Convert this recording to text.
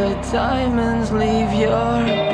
the diamonds leave your